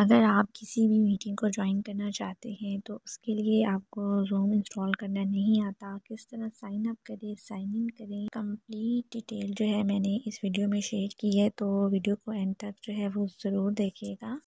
अगर आप किसी भी मीटिंग को ज्वाइन करना चाहते हैं तो उसके लिए आपको जूम इंस्टॉल करना नहीं आता, किस तरह साइन अप करें, साइन इन करें, कंप्लीट डिटेल जो है मैंने इस वीडियो में शेयर की है, तो वीडियो को एंड तक जो है वो ज़रूर देखिएगा।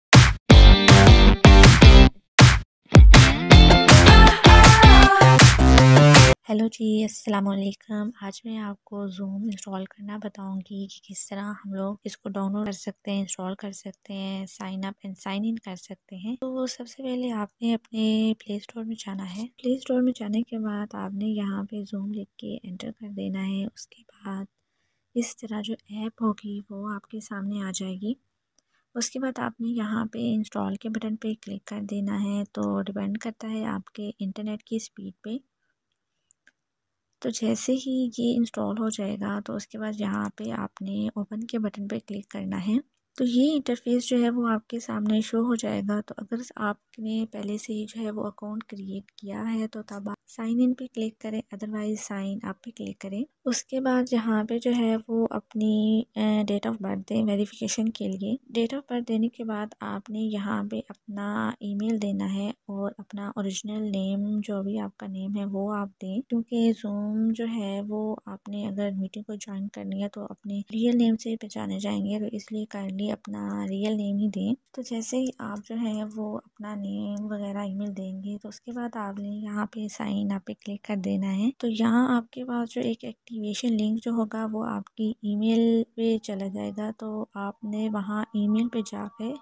हेलो जी, अस्सलाम वालेकुम। आज मैं आपको जूम इंस्टॉल करना बताऊंगी कि किस तरह हम लोग इसको डाउनलोड कर सकते हैं, इंस्टॉल कर सकते हैं, sign up and sign in कर सकते हैं। तो सबसे पहले आपने अपने प्ले स्टोर में जाना है। प्ले स्टोर में जाने के बाद आपने यहाँ पे जूम लिख के एंटर कर देना है। उसके बाद इस तरह जो ऐप होगी वो आपके सामने आ जाएगी। उसके बाद आपने यहाँ पे इंस्टॉल के बटन पे क्लिक कर देना है। तो डिपेंड करता है आपके इंटरनेट की स्पीड पे। तो जैसे ही ये इंस्टॉल हो जाएगा तो उसके बाद यहाँ पे आपने ओपन के बटन पे क्लिक करना है। तो ये इंटरफेस जो है वो आपके सामने शो हो जाएगा। तो अगर आपने पहले से ही जो है वो अकाउंट क्रिएट किया है तो तब आप साइन इन पे क्लिक करें, अदरवाइज़ साइन अप पे क्लिक करें। उसके बाद यहाँ पे जो है वो अपनी डेट ऑफ बर्थ दें वेरिफिकेशन के लिए। डेट ऑफ बर्थ देने के बाद आपने यहाँ पे अपना ईमेल देना है और अपना ओरिजिनल नेम, जो भी आपका नेम है वो आप दें, क्योंकि जूम जो है वो आपने अगर मीटिंग को ज्वाइन करनी है तो अपने रियल नेम से पहचाने जाएंगे, तो इसलिए काइंडली अपना रियल नेम ही दें। तो जैसे ही आप जो है वो अपना नेम वगैरह ईमेल देंगे तो उसके बाद आपने यहाँ पे साइन अप पे क्लिक कर देना है। तो यहाँ आपके पास जो एक एक्टिवेशन लिंक जो होगा वो आपकी ईमेल पे चला जाएगा। तो आपने वहाँ ईमेल पे जाके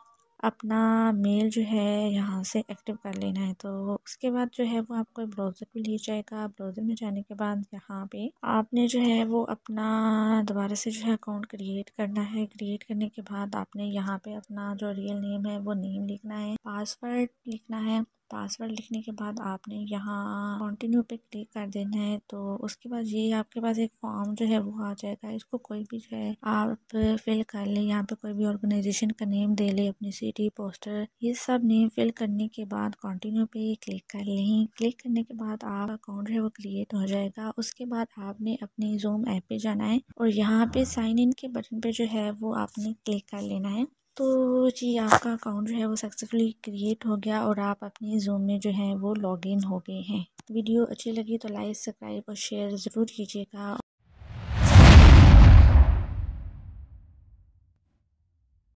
अपना मेल जो है यहाँ से एक्टिव कर लेना है। तो उसके बाद जो है वो आपको ब्राउज़र पे ले जाएगा। ब्राउज़र में जाने के बाद यहाँ पे आपने जो है वो अपना दोबारा से जो है अकाउंट क्रिएट करना है। क्रिएट करने के बाद आपने यहाँ पे अपना जो रियल नेम है वो नेम लिखना है, पासवर्ड लिखना है। पासवर्ड लिखने के बाद आपने यहाँ कंटिन्यू पे क्लिक कर देना है। तो उसके बाद ये आपके पास एक फॉर्म जो है वो आ जाएगा। इसको कोई भी जो है आप फिल कर लें, यहाँ पे कोई भी ऑर्गेनाइजेशन का नेम दे लें, अपनी सिटी, पोस्टर, ये सब नेम फिल करने के बाद कंटिन्यू पे क्लिक कर लें। क्लिक करने के बाद आप अकाउंट जो है वो क्रिएट हो जाएगा। उसके बाद आपने अपने जूम ऐप पे जाना है और यहाँ पे साइन इन के बटन पे जो है वो आपने क्लिक कर लेना है। तो जी, आपका अकाउंट जो है वो सक्सेसफुली क्रिएट हो गया और आप अपने जूम में जो है वो लॉगिन हो गए हैं। वीडियो अच्छी लगी तो लाइक, सब्सक्राइब और शेयर ज़रूर कीजिएगा।